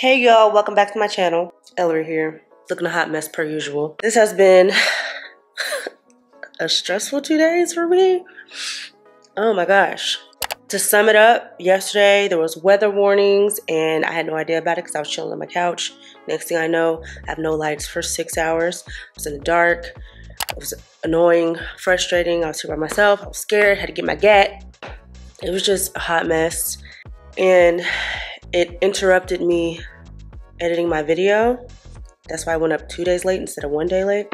Hey y'all, welcome back to my channel. Ellarie here, looking a hot mess per usual. This has been a stressful 2 days for me. Oh my gosh. To sum it up, yesterday there was weather warnings and I had no idea about it because I was chilling on my couch. Next thing I know, I have no lights for 6 hours. I was in the dark. It was annoying, frustrating. I was here by myself. I was scared, had to get my gat. It was just a hot mess. And it interrupted me editing my video. That's why I went up 2 days late instead of 1 day late.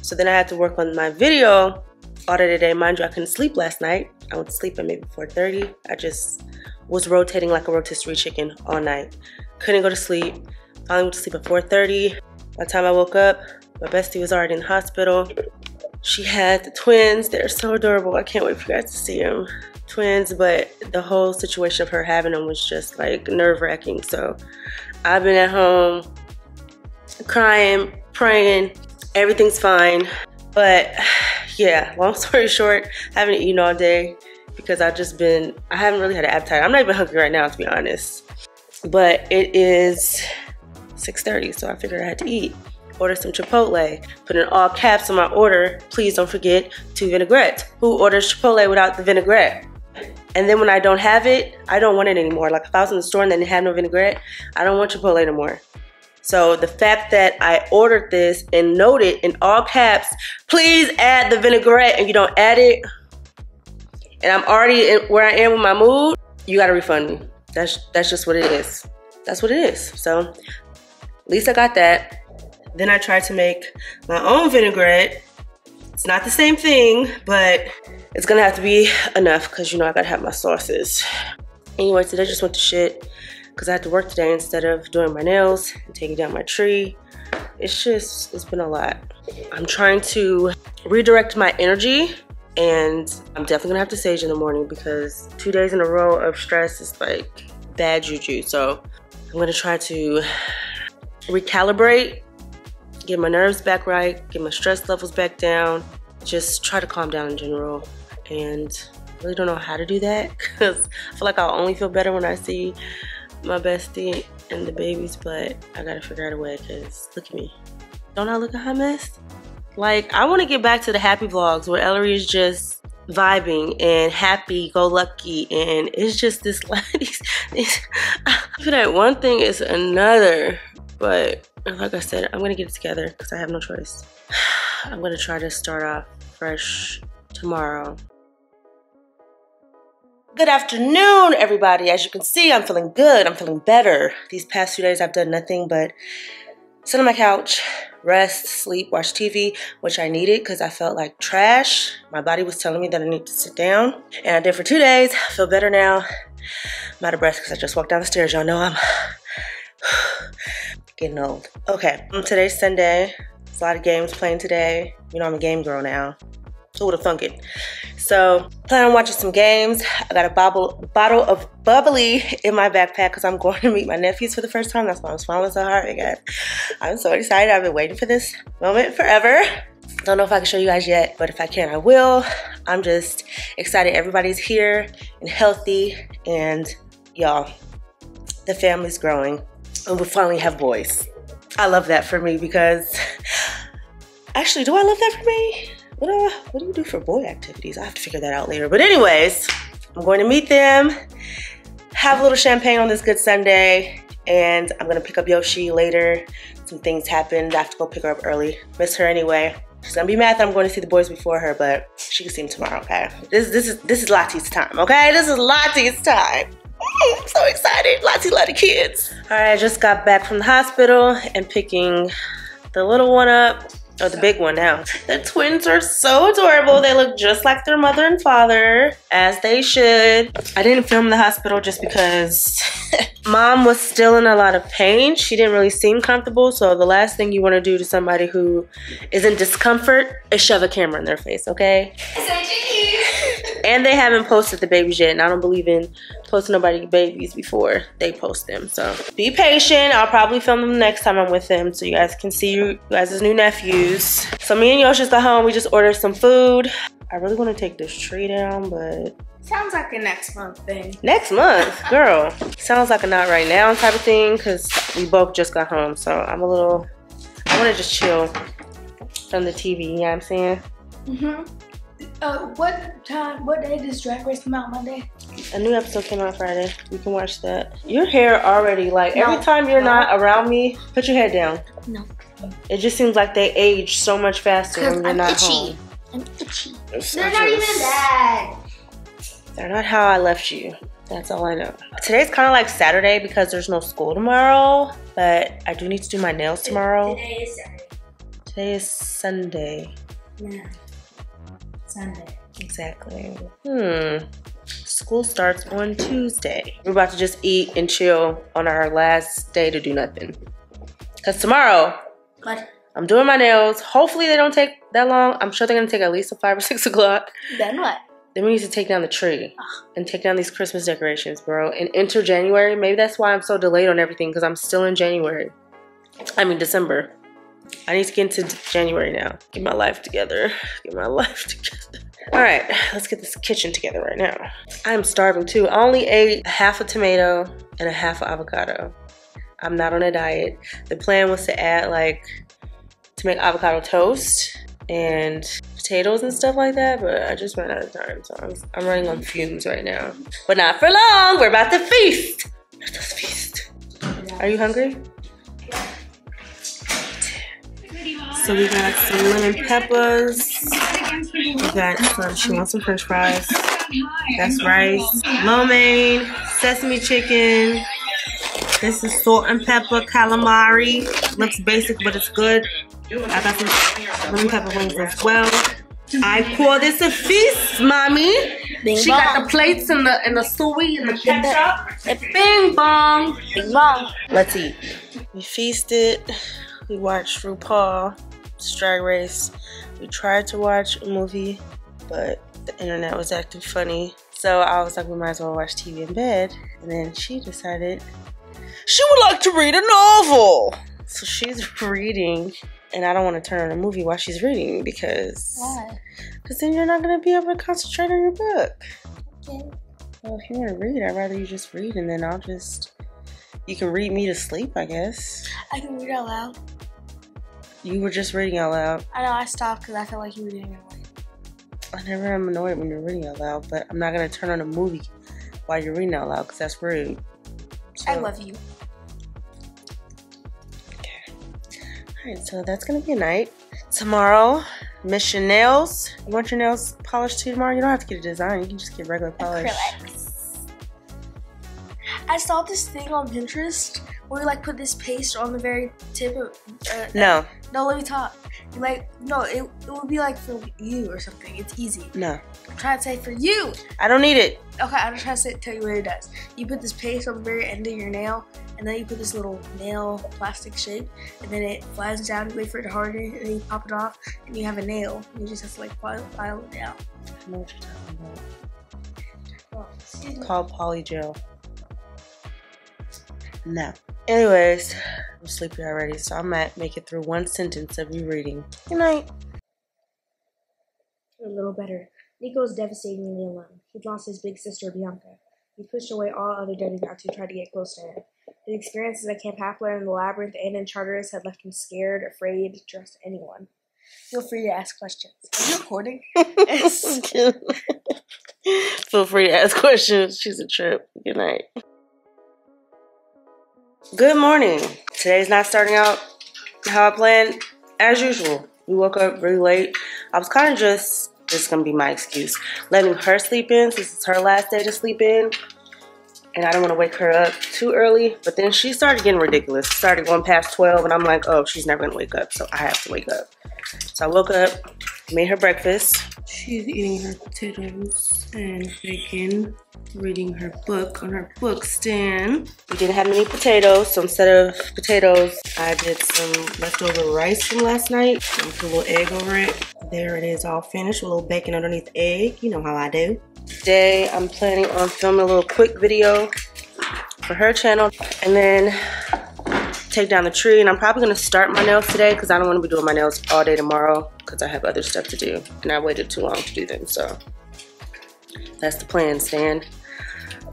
So then I had to work on my video all day today. Mind you, I couldn't sleep last night. I went to sleep at maybe 4:30. I just was rotating like a rotisserie chicken all night. Couldn't go to sleep. Finally went to sleep at 4:30. By the time I woke up, my bestie was already in the hospital. She had the twins. They're so adorable. I can't wait for you guys to see them. Twins, but the whole situation of her having them was just like nerve-wracking. So I've been at home crying, praying, everything's fine. But yeah, long story short, I haven't eaten all day because I haven't really had an appetite. I'm not even hungry right now, to be honest. But it is 6:30, so I figured I had to eat. Order some Chipotle. Put in all caps on my order, please don't forget 2 vinaigrettes. Who orders Chipotle without the vinaigrette? And then when I don't have it, I don't want it anymore. Like if I was in the store and they didn't have no vinaigrette, I don't want Chipotle anymore. So the fact that I ordered this and noted in all caps, please add the vinaigrette, and you don't add it, and I'm already where I am with my mood, you gotta refund me. That's just what it is. That's what it is. So at least I got that. Then I tried to make my own vinaigrette. It's not the same thing, but it's gonna have to be enough because you know I gotta have my sauces. Anyway, today just went to shit because I had to work today instead of doing my nails and taking down my tree. It's been a lot. I'm trying to redirect my energy and I'm definitely gonna have to sage in the morning because 2 days in a row of stress is like bad juju. So I'm gonna try to recalibrate, get my nerves back right, get my stress levels back down, just try to calm down in general. And I really don't know how to do that because I feel like I'll only feel better when I see my bestie and the babies, but I gotta figure out a way because look at me. Don't I look a hot mess? Like, I want to get back to the happy vlogs where Ellarie is just vibing and happy go lucky, and it's just this I feel like one thing is another, but like I said, I'm gonna get it together because I have no choice. I'm gonna try to start off fresh tomorrow. Good afternoon, everybody. As you can see, I'm feeling good. I'm feeling better. These past 2 days, I've done nothing but sit on my couch, rest, sleep, watch TV, which I needed because I felt like trash. My body was telling me that I need to sit down, and I did for 2 days. I feel better now. I'm out of breath because I just walked down the stairs. Y'all know I'm getting old. Okay, today's Sunday. There's a lot of games playing today. You know I'm a game girl now. Who would have thunk it? So, plan on watching some games. I got a bottle of bubbly in my backpack because I'm going to meet my nephews for the first time. That's why I'm smiling so hard, I guess. I'm so excited. I've been waiting for this moment forever. Don't know if I can show you guys yet, but if I can, I will. I'm just excited. Everybody's here and healthy, and y'all, the family's growing. And we finally have boys. I love that for me because, actually, do I love that for me? What do you do for boy activities? I have to figure that out later. But anyways, I'm going to meet them, have a little champagne on this good Sunday, and I'm gonna pick up Yoshi later. Some things happened. I have to go pick her up early. Miss her anyway. She's gonna be mad that I'm going to see the boys before her, but she can see them tomorrow, okay? This is Lottie's time, okay? This is Lottie's time. I'm so excited. Lots and lots of kids. All right, I just got back from the hospital and picking the little one up. Oh, the big one now. The twins are so adorable. They look just like their mother and father, as they should. I didn't film the hospital just because mom was still in a lot of pain. She didn't really seem comfortable. So the last thing you want to do to somebody who is in discomfort is shove a camera in their face, okay? And they haven't posted the babies yet, and I don't believe in posting nobody's babies before they post them. So be patient. I'll probably film them the next time I'm with them so you guys can see you guys' new nephews. So me and Yoshi got home. We just ordered some food. I really want to take this tree down, but Sounds like a next month thing. Next month, girl. Sounds like a not right now type of thing, because we both just got home. So I'm a little, I want to just chill from the TV, you know what I'm saying? Mm-hmm. What day does Drag Race come out? Monday? A new episode came out Friday. You can watch that. Your hair already, like, no, every time you're not around me, put your head down. No. It just seems like they age so much faster when you're not home. I'm itchy. They're not even bad. They're not how I left you. That's all I know. Today's kind of like Saturday because there's no school tomorrow, but I do need to do my nails tomorrow. Today is Saturday. Today is Sunday. Yeah. Sunday. Exactly. School starts on Tuesday. We're about to just eat and chill on our last day to do nothing. Because tomorrow, what? I'm doing my nails. Hopefully they don't take that long. I'm sure they're going to take at least 5 or 6 o'clock. Then what? Then we need to take down the tree and take down these Christmas decorations, bro. And enter January. Maybe that's why I'm so delayed on everything, because I'm still in January. I mean, December. I need to get into January now. Get my life together. Get my life together. All right, let's get this kitchen together right now. I'm starving too. I only ate half a tomato and half an avocado. I'm not on a diet. The plan was to add to make avocado toast and potatoes and stuff like that, but I just ran out of time, so I'm running on fumes right now. But not for long, we're about to feast. Let us feast. Are you hungry? So we got some lemon peppers. We got some, she wants some french fries. That's rice, lo mein, sesame chicken. This is salt and pepper calamari. Looks basic, but it's good. I got some lemon pepper wings as well. I call this a feast, mommy. Bing she bong. Got the plates and the suey and the ketchup. Bing bong. Bing bong. Let's eat. We feasted. We watched RuPaul's Drag Race. We tried to watch a movie, but the internet was acting funny. So I was like, we might as well watch TV in bed. And then she decided she would like to read a novel. So she's reading, and I don't want to turn on a movie while she's reading because... Why? Because then you're not going to be able to concentrate on your book. Okay. Well, if you want to read, I'd rather you just read, and then I'll just... You can read me to sleep, I guess. I can read out loud. You were just reading out loud. I know, I stopped because I felt like you were getting annoyed. I never am annoyed when you're reading out loud, but I'm not going to turn on a movie while you're reading out loud because that's rude. So. I love you. Okay. Alright, so that's going to be a night. Tomorrow, miss your nails. You want your nails polished too tomorrow? You don't have to get a design. You can just get regular polish. Acrylics. I saw this thing on Pinterest where you put this paste on the very tip of... No, let me talk. It would be for you or something. It's easy. No. I'm trying to say for you. I don't need it. Okay, I'm just trying to tell you what it does. You put this paste on the very end of your nail, and then you put this little nail plastic shape, and then it flies down, you wait for it to harden, and then you pop it off, and you have a nail. You just have to file it down. I know what you're talking about. Oh, it's called polygel. No. Anyways, I'm sleepy already, so I might make it through one sentence of you reading. Good night. A little better. Nico is devastatingly alone. He'd lost his big sister, Bianca. He pushed away all other dirty dogs who tried to get close to him. His experiences at Camp Half-Blood, in the Labyrinth, and in Charteris had left him scared, afraid to trust anyone. Feel free to ask questions. Are you recording? Feel free to ask questions. She's a trip. Good night. Good morning. Today's not starting out how I planned. As usual, we woke up really late. I was kind of just... This is going to be my excuse. Letting her sleep in. This is her last day to sleep in. And I don't want to wake her up too early. But then she started getting ridiculous. Started going past 12. And I'm like, oh, she's never going to wake up. So I have to wake up. So I woke up. Made her breakfast. She's eating her potatoes and bacon. Reading her book on her book stand. We didn't have many potatoes. So instead of potatoes, I did some leftover rice from last night. I put a little egg over it. There it is, all finished, with a little bacon underneath the egg. You know how I do. Today, I'm planning on filming a little quick video for her channel and then take down the tree. And I'm probably gonna start my nails today because I don't wanna be doing my nails all day tomorrow because I have other stuff to do and I waited too long to do them, so. That's the plan, Stan.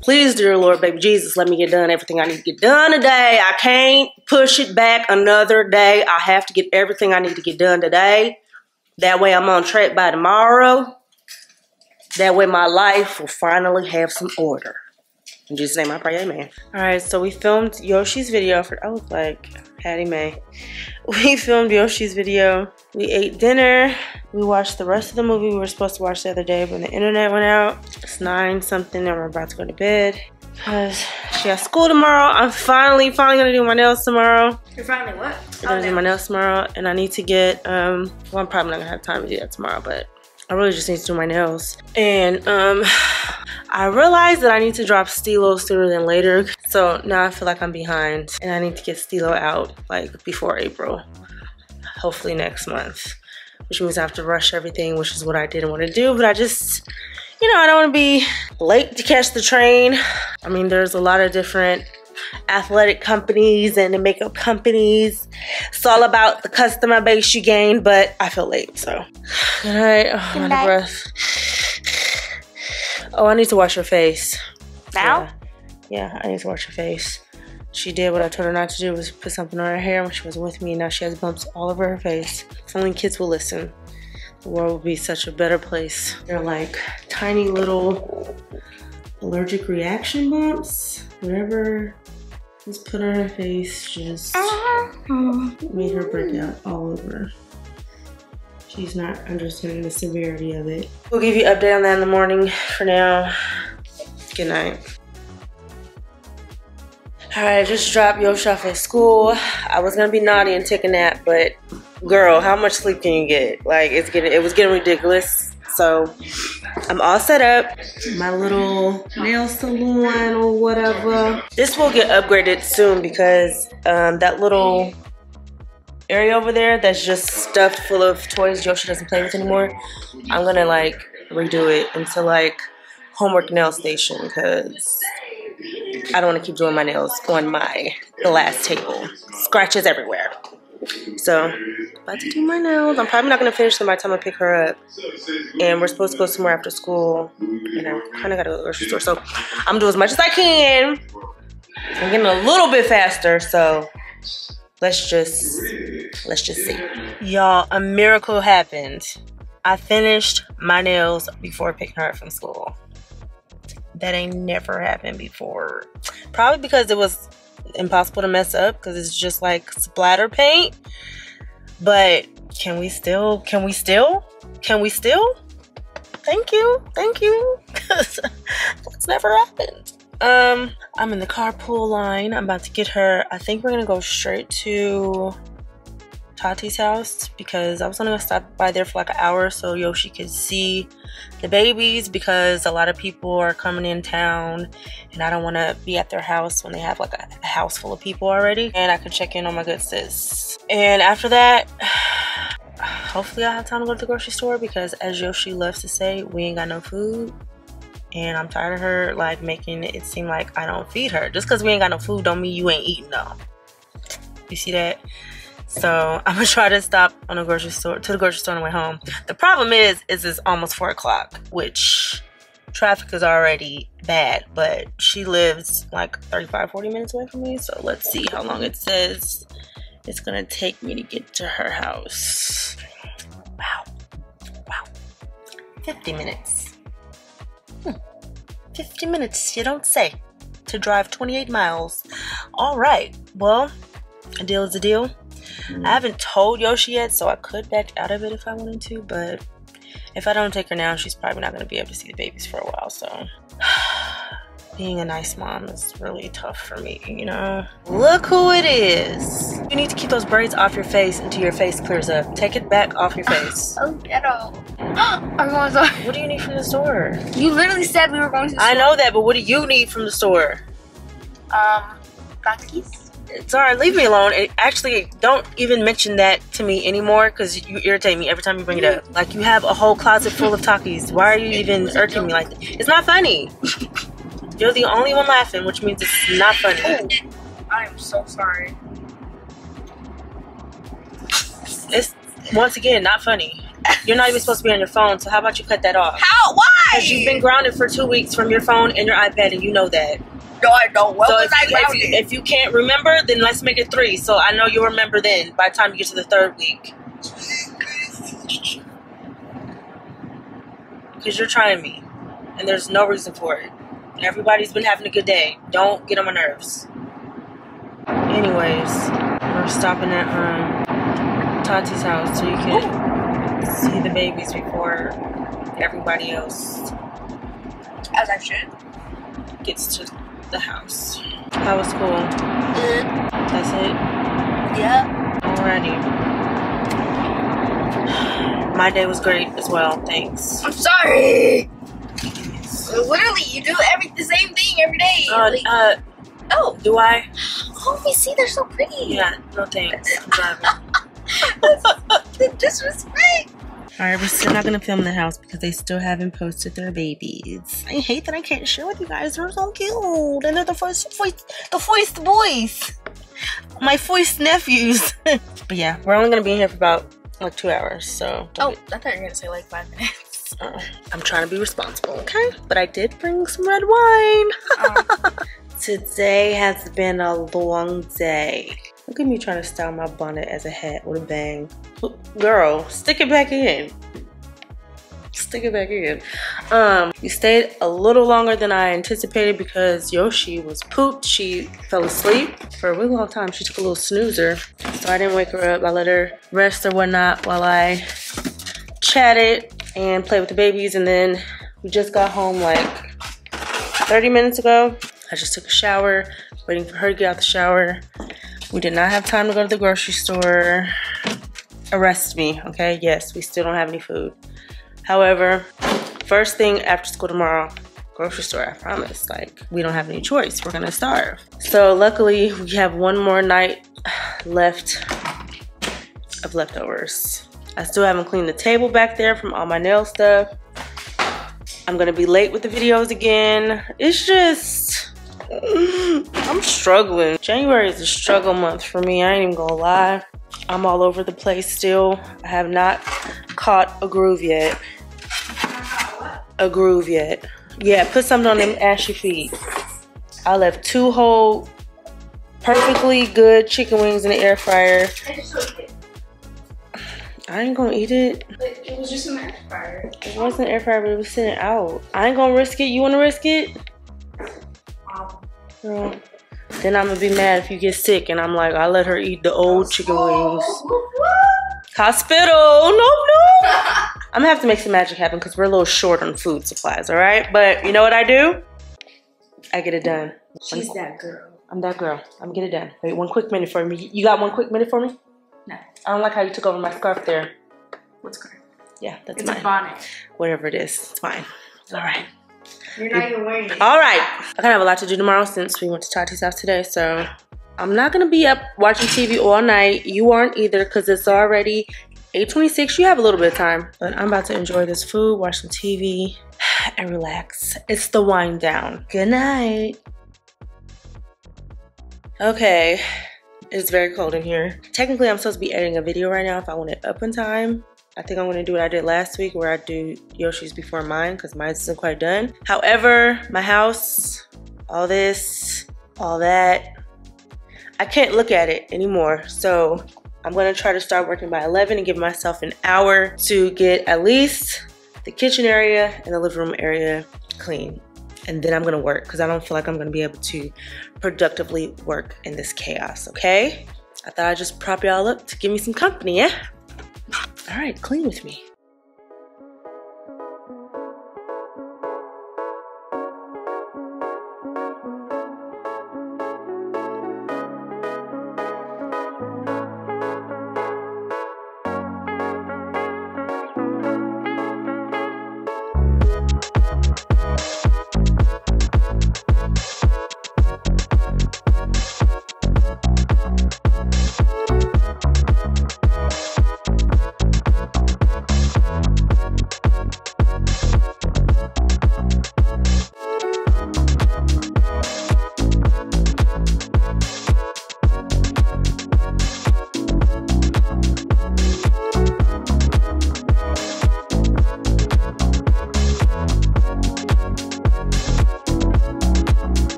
Please, dear Lord, baby Jesus, let me get done everything I need to get done today. I can't push it back another day. I have to get everything I need to get done today. That way I'm on track by tomorrow. That way my life will finally have some order. In Jesus' name I pray, amen. All right, so we filmed Yoshi's video for, I look like Hattie Mae. We filmed Yoshi's video. We ate dinner. We watched the rest of the movie we were supposed to watch the other day when the internet went out. It's 9-something and we're about to go to bed because she has school tomorrow. I'm finally gonna do my nails tomorrow. You're finally what? I'm gonna do my nails tomorrow, and I need to get, well, I'm probably not gonna have time to do that tomorrow, but I really just need to do my nails. And I realized that I need to drop Stilo sooner than later. So now I feel like I'm behind and I need to get Stilo out like before April. Hopefully next month, which means I have to rush everything, which is what I didn't want to do, but I just, you know, I don't want to be late to catch the train. I mean, there's a lot of different athletic companies and the makeup companies. It's all about the customer base you gain, but I feel late, so. Good night. Oh, I'm out of breath. Oh, I need to wash your face. Now? Yeah, I need to wash your face. She did what I told her not to do, was put something on her hair when she was with me. Now she has bumps all over her face. If only kids will listen, the world would be such a better place. They're like tiny little allergic reaction bumps. Whatever was put on her face just made her break out all over. She's not understanding the severity of it. We'll give you an update on that in the morning. For now, good night. All right, I just dropped Yoshi off at school. I was gonna be naughty and take a nap, but girl, how much sleep can you get? Like, it was getting ridiculous. So I'm all set up. My little nail salon or whatever. This will get upgraded soon because that little area over there that's just stuffed full of toys Yoshi doesn't play with anymore, I'm gonna like redo it into like homework nail station because I don't want to keep doing my nails on my glass table. Scratches everywhere. So, about to do my nails. I'm probably not going to finish them by the time I pick her up. And we're supposed to go somewhere after school. And I kind of got to go to the grocery store. So, I'm doing as much as I can. I'm getting a little bit faster. So, let's just see. Y'all, a miracle happened. I finished my nails before picking her up from school. That ain't never happened before. Probably because it was impossible to mess up because it's just like splatter paint. But can we still? Thank you. Because that's never happened. I'm in the carpool line. I'm about to get her. I think we're going to go straight to Tati's house because I was only gonna stop by there for like an hour so Yoshi could see the babies because a lot of people are coming in town and I don't want to be at their house when they have like a house full of people already, and I could check in on my good sis. And after that, hopefully I have time to go to the grocery store because, as Yoshi loves to say, we ain't got no food. And I'm tired of her like making it seem like I don't feed her. Just because we ain't got no food don't mean you ain't eating though. You see that? So I'm gonna try to stop on the grocery store on the way home. The problem is it's almost 4 o'clock, which traffic is already bad, but she lives like 35-40 minutes away from me. So let's see how long it says it's gonna take me to get to her house. Wow. 50 minutes. 50 minutes, you don't say, to drive 28 miles. All right, well, a deal is a deal. I haven't told Yoshi yet, so I could back out of it if I wanted to, but if I don't take her now, she's probably not going to be able to see the babies for a while, so being a nice mom is really tough for me, you know? Look who it is! You need to keep those braids off your face until your face clears up. Take it back off your face. Oh, ghetto. I'm going to the store. What do you need from the store? You literally said we were going to the store. I know that, but what do you need from the store? Takis. It's all right, leave me alone. And actually, don't even mention that to me anymore because you irritate me every time you bring it up. Like, you have a whole closet full of Takis. Why are you even irking me like that? It's not funny. You're the only one laughing, which means it's not funny. Oh, I am so sorry. It's, once again, not funny. You're not even supposed to be on your phone, so how about you cut that off? How? Why? Because you've been grounded for 2 weeks from your phone and your iPad, and you know that. No, I don't. What so was I grounded? If you can't remember, then let's make it 3. So I know you'll remember then by the time you get to the 3rd week. Because you're trying me. And there's no reason for it. Everybody's been having a good day. Don't get on my nerves. Anyways, we're stopping at Tati's house so you can see the babies before everybody else. As I should. Gets to the house. That was cool. That's it? Yeah. Alrighty. My day was great as well. Thanks. I'm sorry. Literally, you do the same thing every day. Oh. Do I? Oh, you see, they're so pretty. Yeah, no thanks. I'm driving. Disrespect. Alright, we're still not going to film in the house because they still haven't posted their babies. I hate that I can't share with you guys. They're so cute. And they're the first boys. My first nephews. But yeah, we're only going to be here for about like 2 hours. So. I thought you were going to say like 5 minutes. I'm trying to be responsible, okay? But I did bring some red wine. Today has been a long day. Look at me trying to style my bonnet as a hat with a bang. Girl, stick it back in. Stick it back in. We stayed a little longer than I anticipated because Yoshi was pooped. She fell asleep for a really long time. She took a little snoozer. So I didn't wake her up. I let her rest or whatnot while I chatted and play with the babies, and then we just got home like 30 minutes ago. I just took a shower, waiting for her to get out the shower. We did not have time to go to the grocery store. Arrest me, okay? Yes, we still don't have any food. However, first thing after school tomorrow, grocery store, I promise. Like, we don't have any choice. We're gonna starve. So luckily, we have one more night left of leftovers. I still haven't cleaned the table back there from all my nail stuff. I'm gonna be late with the videos again. It's just, I'm struggling. January is a struggle month for me, I ain't even gonna lie. I'm all over the place still. I have not caught a groove yet. A groove yet. Yeah, put something on them ashy feet. I left 2 whole, perfectly good chicken wings in the air fryer. I ain't gonna eat it. It was just an air fryer. It wasn't air fryer, but it was sitting out. I ain't gonna risk it. You wanna risk it? Girl. Then I'm gonna be mad if you get sick and I'm like, I let her eat the old chicken wings. Hospital, no. I'm gonna have to make some magic happen because we're a little short on food supplies, all right? But you know what I do? I get it done. She's that girl. I'm that girl. I'm gonna get it done. Wait, 1 quick minute for me. You got 1 quick minute for me? No. I don't like how you took over my scarf there. What scarf? Yeah, that's mine. It's a bonnet. Whatever it is, it's fine. All right. You're not even wearing it. All right. I kind of have a lot to do tomorrow since we went to Tati's house today, so I'm not going to be up watching TV all night. You aren't either because it's already 8:26. You have a little bit of time, but I'm about to enjoy this food, watch some TV, and relax. It's the wind down. Good night. Okay. It's very cold in here. Technically, I'm supposed to be editing a video right now if I want it up in time. I think I'm gonna do what I did last week where I do Yoshi's before mine because mine isn't quite done. However, my house, all this, all that, I can't look at it anymore. So I'm gonna try to start working by 11 and give myself an hour to get at least the kitchen area and the living room area clean. And then I'm gonna work because I don't feel like I'm gonna be able to productively work in this chaos, okay? I thought I'd just prop y'all up to give me some company, yeah? All right, clean with me.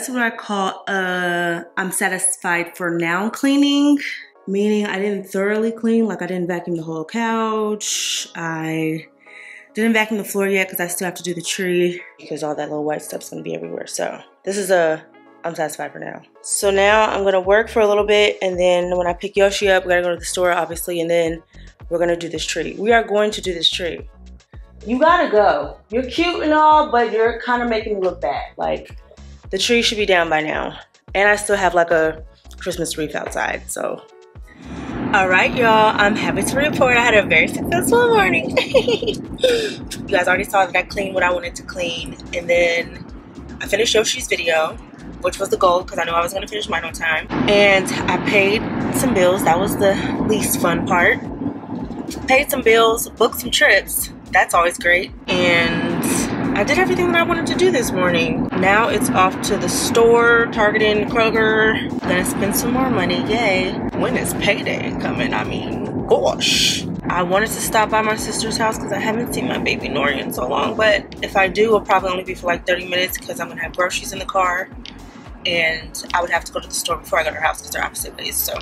That's what I call I'm satisfied for now cleaning, meaning I didn't thoroughly clean. Like I didn't vacuum the whole couch. I didn't vacuum the floor yet because I still have to do the tree because all that little white stuff's gonna be everywhere. So this is I'm satisfied for now. So now I'm gonna work for a little bit, and then when I pick Yoshi up, we gotta go to the store obviously, and then we're gonna do this tree. We are going to do this tree. You gotta go. You're cute and all, but you're kind of making me look bad. Like, the tree should be down by now. And I still have like a Christmas wreath outside, so. All right, y'all, I'm happy to report I had a very successful morning. You guys already saw that I cleaned what I wanted to clean, and then I finished Yoshi's video, which was the goal, because I knew I was gonna finish mine on time. And I paid some bills. That was the least fun part. Paid some bills, booked some trips. That's always great. And I did everything that I wanted to do this morning. Now it's off to the store, Target and Kroger. I'm gonna spend some more money, yay. When is payday coming? I mean, gosh. I wanted to stop by my sister's house because I haven't seen my baby Nori in so long, but if I do, it'll probably only be for like 30 minutes because I'm gonna have groceries in the car and I would have to go to the store before I go to her house because they're opposite ways, so.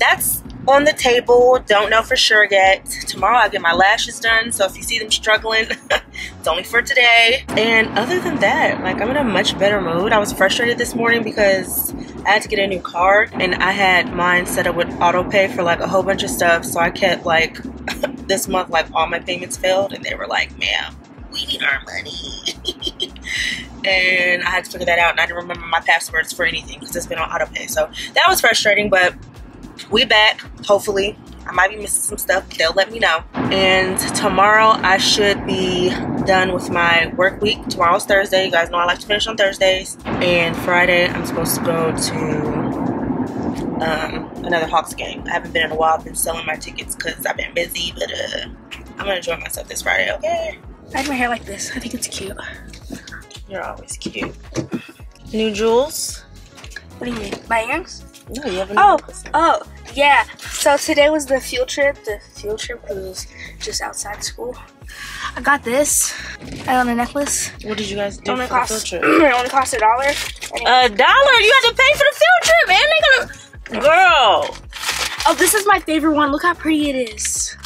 That's on the table, don't know for sure yet. Tomorrow I get my lashes done, so if you see them struggling, it's only for today. And other than that, like, I'm in a much better mood. I was frustrated this morning because I had to get a new card, and I had mine set up with auto pay for like a whole bunch of stuff, so I kept like, this month, like all my payments failed, and they were like, ma'am, we need our money. And I had to figure that out, and I didn't remember my passwords for anything because it's been on auto pay, so that was frustrating, but we back, hopefully. I might be missing some stuff, but they'll let me know. And tomorrow I should be done with my work week. Tomorrow's Thursday, you guys know I like to finish on Thursdays. And Friday I'm supposed to go to another Hawks game. I haven't been in a while, I've been selling my tickets because I've been busy, but I'm gonna enjoy myself this Friday, okay? I have my hair like this, I think it's cute. You're always cute. New jewels? What do you mean, my earrings? No, you haven't. Oh, yeah. So today was the field trip cruise, just outside school. I got this. I own a necklace. What did you guys do for the field trip? It only cost $1. $1? You have to pay for the field trip, and they're gonna. Girl. Oh, this is my favorite one. Look how pretty it is.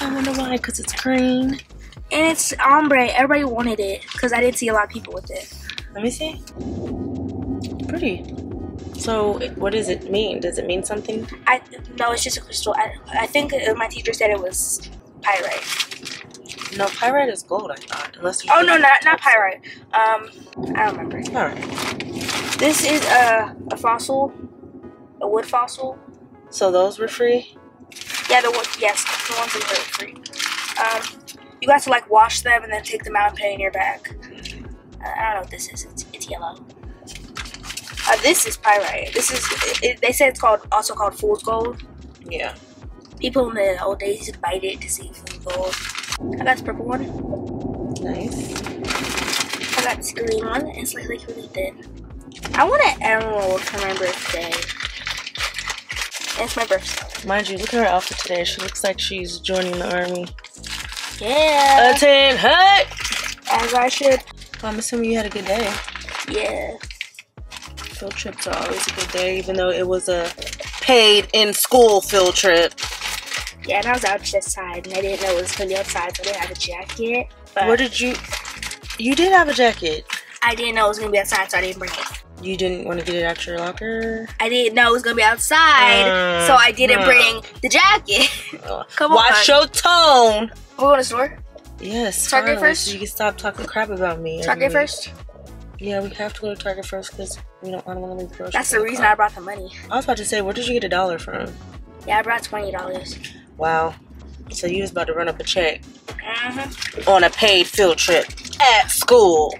I wonder why. Cause it's green. And it's ombre. Everybody wanted it, cause I didn't see a lot of people with it. Let me see. Pretty. So what does it mean? Does it mean something? No, it's just a crystal. I think my teacher said it was pyrite. No, pyrite is gold, I thought. Unless you. Oh no, not pyrite. I don't remember. All right. This is a fossil, a wood fossil. So those were free? Yeah, the ones that were free. You got to like wash them and then take them out and put it in your bag. I don't know what this is. It's yellow. This is pyrite. This is, they said it's also called fool's gold. Yeah. People in the old days used to bite it to see fool's gold. I got this purple one. Nice. I got this green one. It's like really thin. I want an emerald for my birthday. And it's my birthday. Mind you, look at her outfit today. She looks like she's joining the army. Yeah. Attend hut. As I should. Well, I'm assuming you had a good day. Yeah. Field trips are always a good day, even though it was a paid in school field trip. Yeah, and I was outside, and I didn't know it was going to be outside, so I didn't have a jacket. But what did you... You did have a jacket. I didn't know it was going to be outside, so I didn't bring it. You didn't want to get it out of your locker? I didn't know it was going to be outside, so I didn't bring the jacket. Come on. Watch your tone. We're going to the store? Yes. Target first? So you can stop talking crap about me. Target first? Yeah, we have to go to Target first because we don't want to leave the grocery. That's the reason I brought the money. I was about to say, where did you get $1 from? Yeah, I brought $20. Wow. So you was about to run up a check on a paid field trip at school.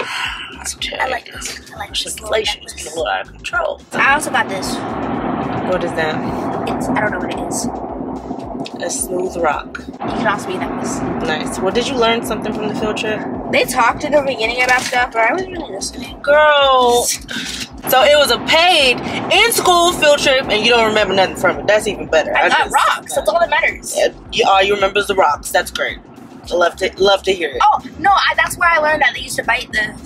I like this. I like this. Inflation is getting a little out of control. I also got this. What is that? I don't know what it is. A smooth rock. You can also be nice. Nice. Well, did you learn something from the field trip? They talked in the beginning about stuff, but I wasn't really listening. Girl. So it was a paid in-school field trip, and you don't remember nothing from it. That's even better. I got rocks. That's all that matters. Yeah, all you remember is the rocks. That's great. I love to hear it. Oh, no. That's where I learned that they used to bite the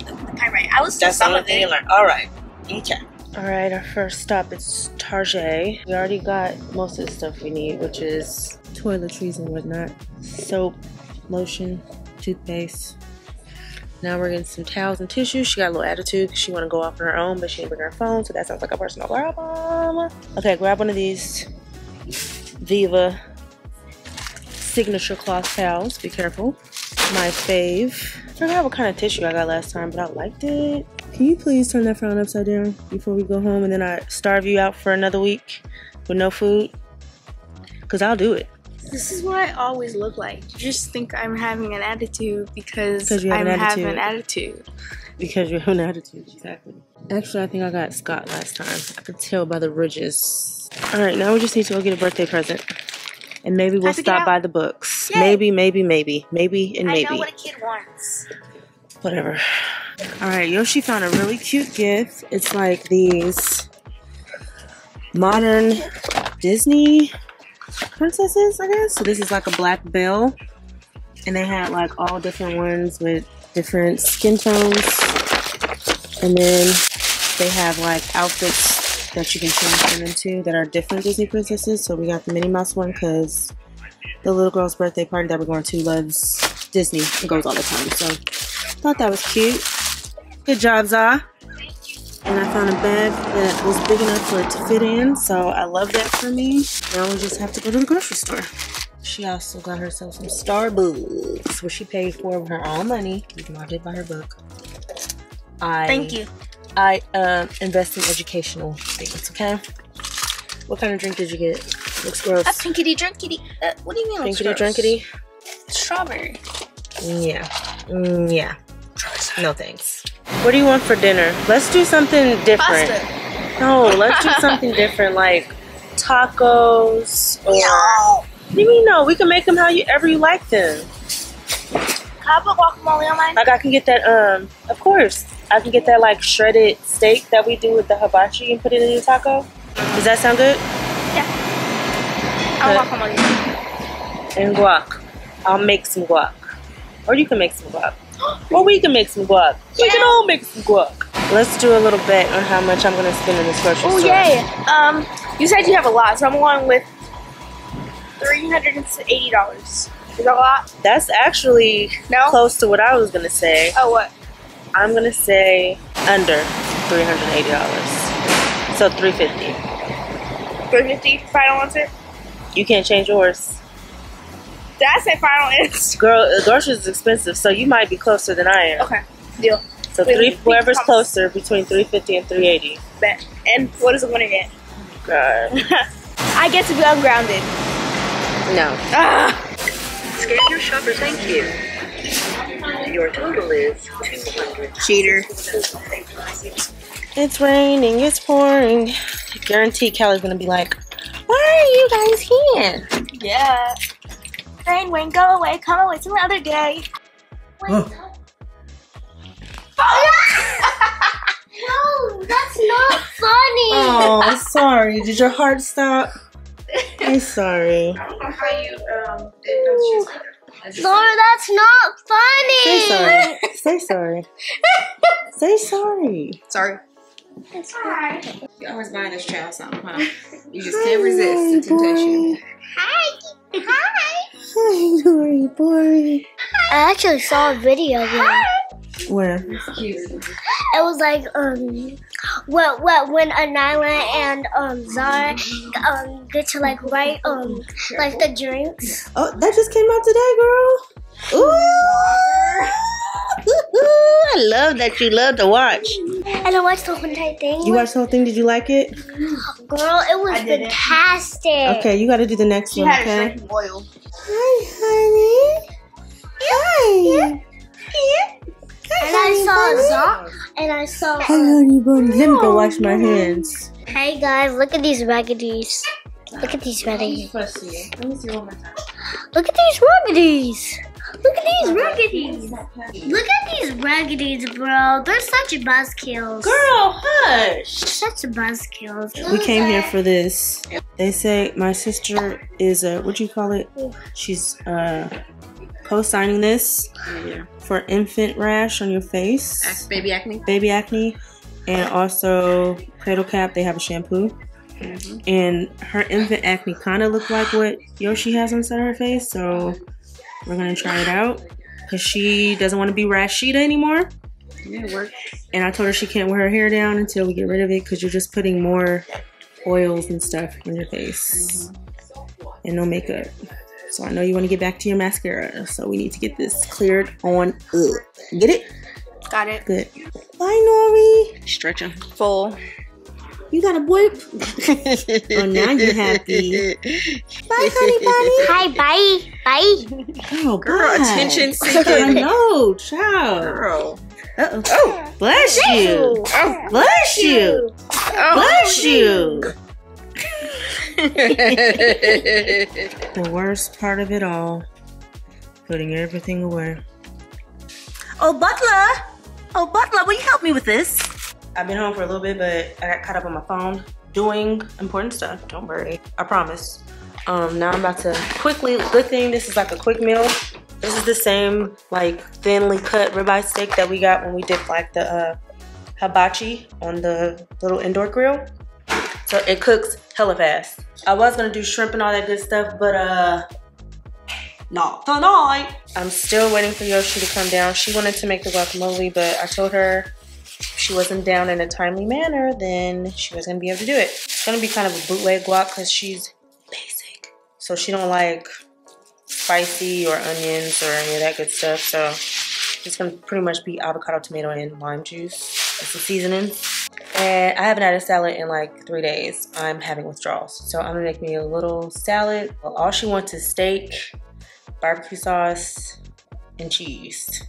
All right, I was just some of it. All right, okay. All right, our first stop is Target. We already got most of the stuff we need, which is toiletries and whatnot, soap, lotion, toothpaste. Now we're getting some towels and tissues. She got a little attitude because she want to go off on her own, but she didn't bring her phone, so that sounds like a personal problem. Okay, grab one of these Viva signature cloth towels. Be careful. My fave. I don't have what kind of tissue I got last time, but I liked it. Can you please turn that frown upside down before we go home and then I starve you out for another week with no food? Because I'll do it. This is what I always look like. You just think I'm having an attitude because I have an attitude. Because you have an attitude, exactly. Actually, I think I got Scott last time. I could tell by the ridges. All right, now we just need to go get a birthday present. And maybe we'll stop by the books. Yay. Maybe. I know what a kid wants. Whatever. All right, Yoshi found a really cute gift. It's like these modern Disney princesses, I guess. So this is like a black bell. And they had like all different ones with different skin tones. And then they have like outfits that you can turn into that are different Disney princesses. So we got the Minnie Mouse one because the little girl's birthday party that we're going to loves Disney and goes all the time. So thought that was cute. Good job, Za. And I found a bag that was big enough for it to fit in. So I love that for me. Now we just have to go to the grocery store. She also got herself some Starbucks, which she paid for with her own money. Even though I did buy her book. Thank you. I invest in educational things, okay? What kind of drink did you get? Looks gross. A pinkity drinkity. What do you mean looks gross? Pinkity drinkity? Strawberry. Yeah. Yeah. No thanks. What do you want for dinner? Let's do something different. Pasta. No, let's do something different like tacos or... No. What do you mean no? We can make them however you like them. Can I put guacamole on mine? Like I can get that, of course. I can get that like shredded steak that we do with the hibachi and put it in your taco. Does that sound good? Yeah. I'll guacamole. And guac. I'll make some guac. Or you can make some guac. Or we can make some guac. Yeah. We can all make some guac. Let's do a little bet on how much I'm going to spend in this grocery store. Oh, yay. You said you have a lot, so I'm going with $380. Is that a lot? That's actually close to what I was going to say. Oh, what? I'm gonna say under $380, so $350. $350 final answer? You can't change yours. That's a final answer. Girl, groceries is expensive, so you might be closer than I am. Okay, deal. So whoever's closer between $350 and $380. Bet. And what does the winner get? God. I get to be ungrounded. No. Scan your shopper. Thank you. Your total is $200. Cheater. It's raining, it's pouring. I guarantee Callie's gonna be like, why are you guys here? Yeah. Rain, wind, go away, come away, it's another day. Wait, no, that's not funny. Oh, sorry. Did your heart stop? I'm sorry. I don't know how you did those shoes. Laura, that's not funny. Say sorry. Say sorry. Say sorry. Sorry. It's fine. Right. You're always buying this child something, huh? You just can't resist the temptation. Hi. Hi. Hi, Nori, boy. I actually saw a video of it. Where? It was like, when Anila and Zara get to like write like the drinks. Oh, that just came out today, girl. Ooh, I love that you love to watch. And I watched the whole entire thing. You watched the whole thing? Did you like it? Girl, it was fantastic. Okay, you got to do the next one. Okay. Oil. Hi, honey. Hi. Yeah. And I saw honey bunny. Let me go wash my hands. Hey guys, look at these ragadies. Look at these ragadies. Let me see one more time. Look at these ragadies. Look at these ragadies. Look at these ragadies, bro. They're such buzzkills. Girl, hush. Such buzzkills. We came here for this. They say my sister is a, what do you call it? She's co-signing this for infant rash on your face, baby acne, and also Cradle Cap. They have a shampoo. Mm-hmm. And her infant acne kind of looked like what Yoshi has inside her face, so we're gonna try it out because she doesn't want to be Rashida anymore. Yeah, it worked. And I told her she can't wear her hair down until we get rid of it because you're just putting more oils and stuff in your face. Mm-hmm. And no makeup. So I know you want to get back to your mascara, so we need to get this cleared on up. Get it? Got it. Good. Bye, Nori. Stretching. Full. You got a boop. Oh, now you happy. Bye, honey bunny. Hi, bye. Bye. Oh, girl, God. Attention seeking. I know, child. Girl. Uh-oh. Oh, bless you. Oh, bless you. Oh, bless you. The worst part of it all, putting everything away. Oh, butler. Oh, butler, will you help me with this? I've been home for a little bit, but I got caught up on my phone doing important stuff. Don't worry, I promise. Now I'm about to quickly, good thing this is like a quick meal. This is the same like thinly cut ribeye steak that we got when we did like the hibachi on the little indoor grill. So it cooks hella fast. I was gonna do shrimp and all that good stuff, but not tonight. I'm still waiting for Yoshi to come down. She wanted to make the guacamole, but I told her if she wasn't down in a timely manner, then she wasn't gonna be able to do it. It's gonna be kind of a bootleg guac because she's basic, so she don't like spicy or onions or any of that good stuff. So it's gonna pretty much be avocado, tomato, and lime juice as the seasoning. And I haven't had a salad in like 3 days. I'm having withdrawals, so I'm gonna make me a little salad. All she wants is steak, barbecue sauce, and cheese.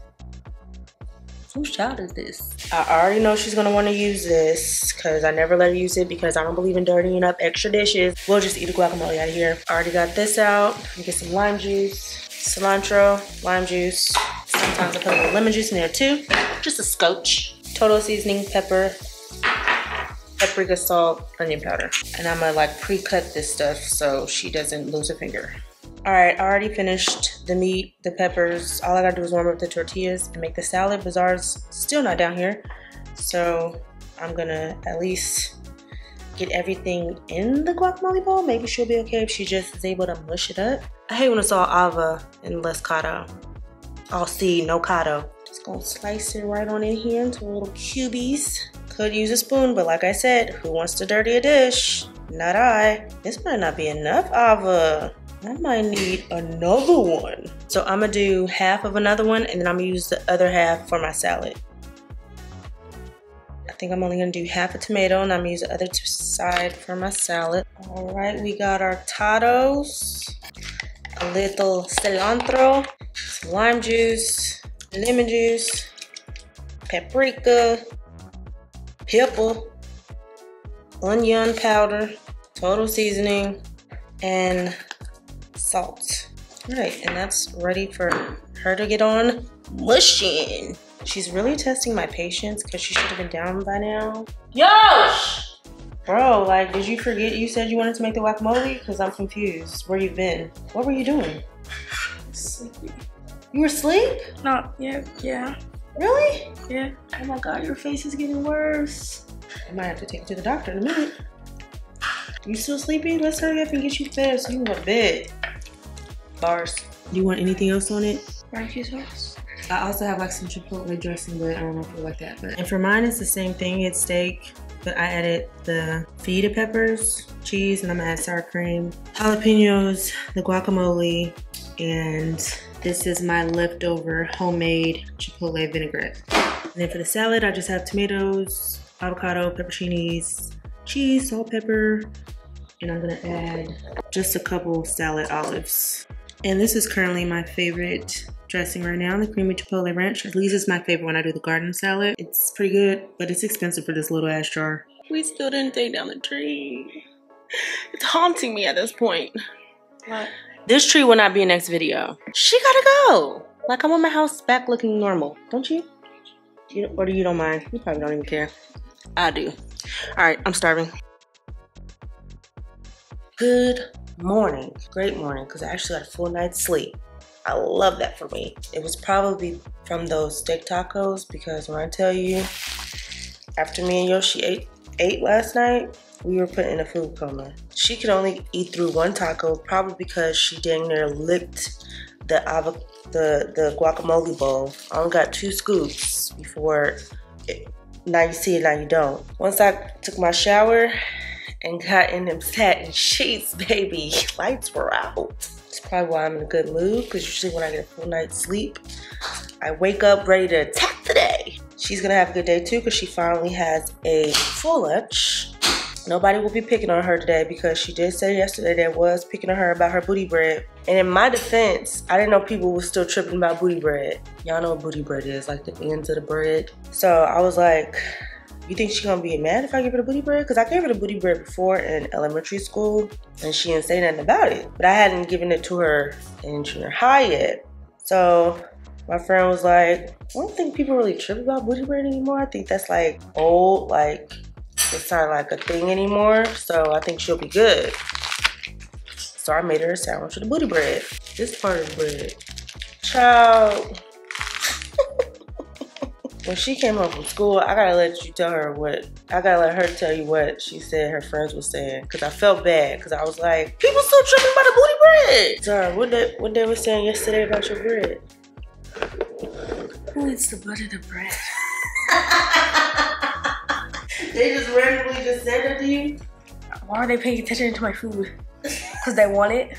Whose child is this? I already know she's gonna wanna use this cause I never let her use it because I don't believe in dirtying up extra dishes. We'll just eat the guacamole out of here. I already got this out. Get some lime juice, cilantro, lime juice. Sometimes I put a little lemon juice in there too. Just a scotch. Total seasoning, pepper, paprika, salt, onion powder. And I'm gonna like pre-cut this stuff so she doesn't lose a finger. All right, I already finished the meat, the peppers. All I gotta do is warm up the tortillas and make the salad. Bazaar's still not down here, so I'm gonna at least get everything in the guacamole bowl. Maybe she'll be okay if she just is able to mush it up. I hate when it's all ava and less cotto. All seed, no cotto. Just gonna slice it right on in here into little cubies. Could use a spoon, but like I said, who wants to dirty a dish? Not I. This might not be enough ava. I might need another one. So I'm gonna do half of another one and then I'm gonna use the other half for my salad. I think I'm only gonna do half a tomato and I'm gonna use the other side for my salad. All right, we got our tatos, a little cilantro, some lime juice, lemon juice, paprika, pepper, onion powder, total seasoning, and salt. All right, and that's ready for her to get on mushing. She's really testing my patience because she should have been down by now. Yosh! Bro, like, did you forget you said you wanted to make the guacamole? Because I'm confused. Where you been? What were you doing? I'm sleepy. You were asleep? No, yeah. Really? Yeah. Oh my God, your face is getting worse. I might have to take it to the doctor in a minute. You still sleepy? Let's hurry up and get you fed so you can go to bed. Bars. Do you want anything else on it? Barbecue sauce. I also have like some Chipotle dressing, but I don't know if you like that. But. And for mine, it's the same thing. It's steak, but I added the feta peppers, cheese, and I'm gonna add sour cream, jalapenos, the guacamole, and this is my leftover homemade Chipotle vinaigrette. And then for the salad, I just have tomatoes, avocado, pepperoncinis, cheese, salt, pepper, and I'm gonna add just a couple salad olives. And this is currently my favorite dressing right now, the creamy chipotle ranch. At least it's my favorite when I do the garden salad. It's pretty good, but it's expensive for this little ass jar. We still didn't take down the tree. It's haunting me at this point. What? This tree will not be in next video. She gotta go. Like, I want my house back looking normal, don't you? Or do you don't mind? You probably don't even care. I do. All right, I'm starving. Good morning. Great morning, because I actually got a full night's sleep. I love that for me. It was probably from those steak tacos, because when I tell you, after me and Yoshi ate last night, we were put in a food coma. She could only eat through one taco, probably because she dang near licked the guacamole bowl. I only got 2 scoops before it, now you see it, now you don't. Once I took my shower and got in them satin sheets, baby, lights were out. It's probably why I'm in a good mood, because usually when I get a full night's sleep, I wake up ready to attack the day. She's gonna have a good day too, because she finally has a full lunch. Nobody will be picking on her today, because she did say yesterday they was picking on her about her booty bread. And in my defense, I didn't know people were still tripping about booty bread. Y'all know what booty bread is, like the ends of the bread. So I was like, you think she's gonna be mad if I give her the booty bread? Because I gave her the booty bread before in elementary school and she didn't say nothing about it. But I hadn't given it to her in junior high yet. So my friend was like, I don't think people really trip about booty bread anymore. I think that's like old, like it's not like a thing anymore. So I think she'll be good. So I made her a sandwich with the booty bread. This part of the bread. Child. When she came home from school, I gotta let her tell you what she said her friends were saying. Because I felt bad, because I was like, people still tripping by the booty bread. Sorry, what they were saying yesterday about your bread? Who eats the butt of the bread? They just randomly just said that to you? Why are they paying attention to my food? Because they want it?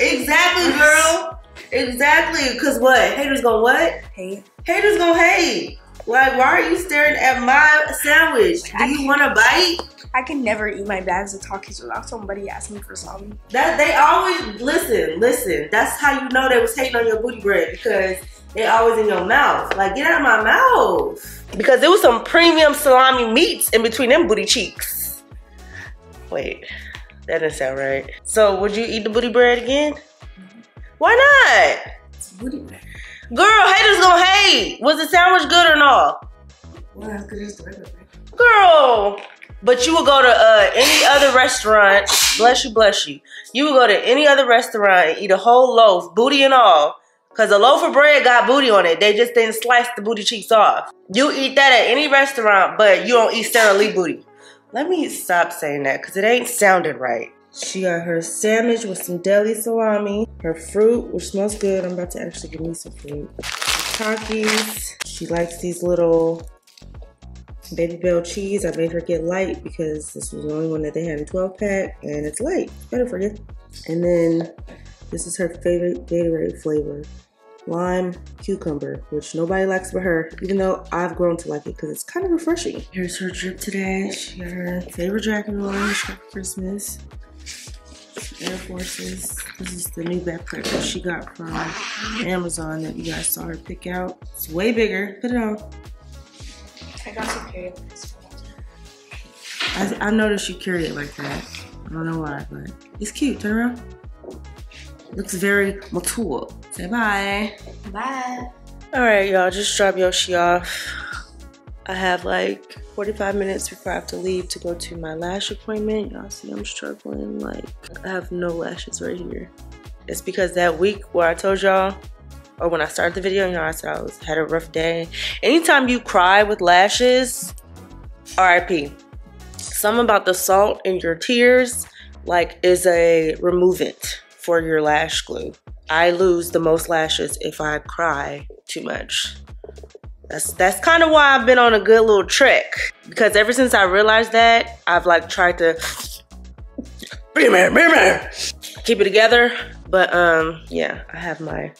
Exactly, girl. Exactly, because what? Haters gonna what? Hate. Haters gonna hate. Like, why are you staring at my sandwich? Do you want a bite? I can never eat my bags of Takis without somebody asking for something. That they always listen. That's how you know they was hating on your booty bread, because they always in your mouth. Like, get out of my mouth. Because there was some premium salami meats in between them booty cheeks. Wait, that didn't sound right. So, would you eat the booty bread again? Mm-hmm. Why not? It's booty bread. Girl, haters gonna hate. Was the sandwich good or not? Well, as good as the regular bread. Girl, but you would go to any other restaurant. Bless you. You would go to any other restaurant and eat a whole loaf, booty and all, because a loaf of bread got booty on it. They just didn't slice the booty cheeks off. You eat that at any restaurant, but you don't eat Sara Lee booty. Let me stop saying that, because it ain't sounding right. She got her sandwich with some deli salami, her fruit, which smells good. I'm about to actually give me some fruit. Takis. She likes these little baby bell cheese. I made her get light because this was the only one that they had in 12-pack, and it's light. Better for you. And then this is her favorite Gatorade flavor. Lime cucumber, which nobody likes but her, even though I've grown to like it because it's kind of refreshing. Here's her drip today. She got her favorite dragon orange for Christmas. Air Forces. This is the new backpack that she got from Amazon that you guys saw her pick out. It's way bigger. Put it on. I got to carry it. I noticed you carry it like that. I don't know why, but it's cute. Turn around. Looks very mature. Say bye. Bye. All right, y'all. Just drop Yoshi off. I have like 45 minutes before I have to leave to go to my lash appointment. Y'all see I'm struggling, like I have no lashes right here. It's because that week where I told y'all, or when I started the video, you know, I said I had a rough day. Anytime you cry with lashes, RIP. Something about the salt in your tears, like, is a removant for your lash glue. I lose the most lashes if I cry too much. That's kind of why I've been on a good little trick, because ever since I realized that, I've like tried to keep it together. But yeah, I have my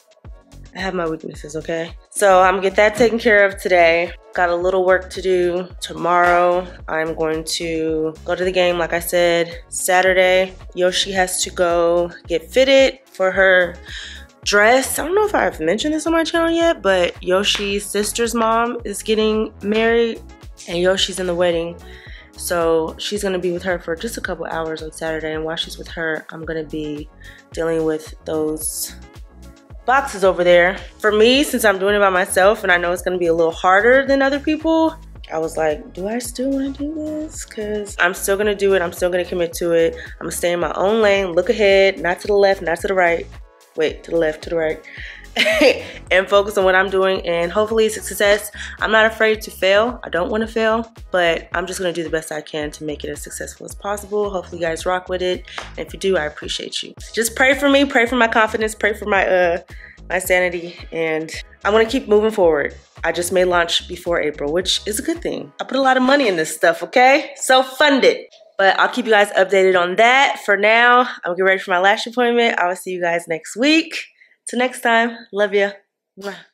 weaknesses, okay? So I'm gonna get that taken care of today. Got a little work to do tomorrow. I'm going to go to the game, like I said. Saturday, Yoshi has to go get fitted for her dress. I don't know if I've mentioned this on my channel yet, but Yoshi's sister's mom is getting married and Yoshi's in the wedding. So she's gonna be with her for just a couple hours on Saturday, and while she's with her, I'm gonna be dealing with those boxes over there. For me, since I'm doing it by myself and I know it's gonna be a little harder than other people, I was like, do I still want to do this? Because I'm still going to do it. I'm still going to commit to it. I'm going to stay in my own lane, look ahead, not to the left, not to the right. Wait, to the left, to the right. and focus on what I'm doing, and hopefully it's a success. I'm not afraid to fail. I don't want to fail, but I'm just going to do the best I can to make it as successful as possible. Hopefully you guys rock with it, and if you do, I appreciate you. Just pray for me, pray for my confidence, pray for my sanity, and I'm going to keep moving forward. I just may launch before April, which is a good thing. I put a lot of money in this stuff, okay? So fund it. But I'll keep you guys updated on that. For now, I'm getting ready for my lash appointment. I will see you guys next week. Till next time, love ya. Mwah.